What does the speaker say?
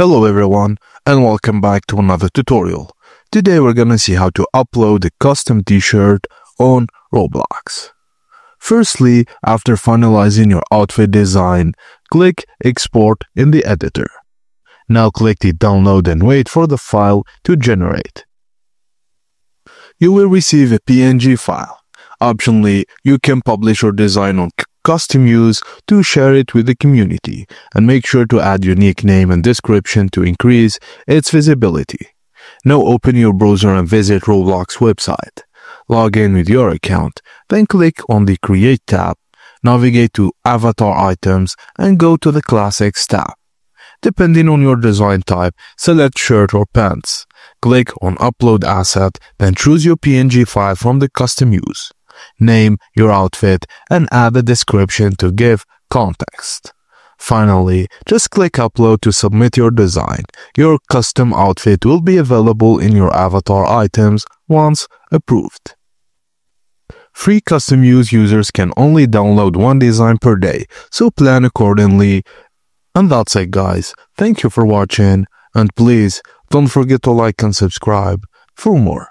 Hello everyone and welcome back to another tutorial. Today we're gonna see how to upload a custom t-shirt on Roblox. Firstly, after finalizing your outfit design, click export in the editor. Now click the download and wait for the file to generate. You will receive a PNG file. Optionally, you can publish your design on Customuse to share it with the community, and make sure to add unique name and description to increase its visibility. Now open your browser and visit Roblox website. Log in with your account, then click on the Create tab, navigate to Avatar Items and go to the Classics tab. Depending on your design type, select shirt or pants. Click on Upload Asset, then choose your PNG file from the Customuse. Name your outfit and add a description to give context. Finally, just click upload to submit your design. Your custom outfit will be available in your avatar items once approved. Free Customuse users can only download one design per day, so plan accordingly. And that's it guys, thank you for watching and please don't forget to like and subscribe for more.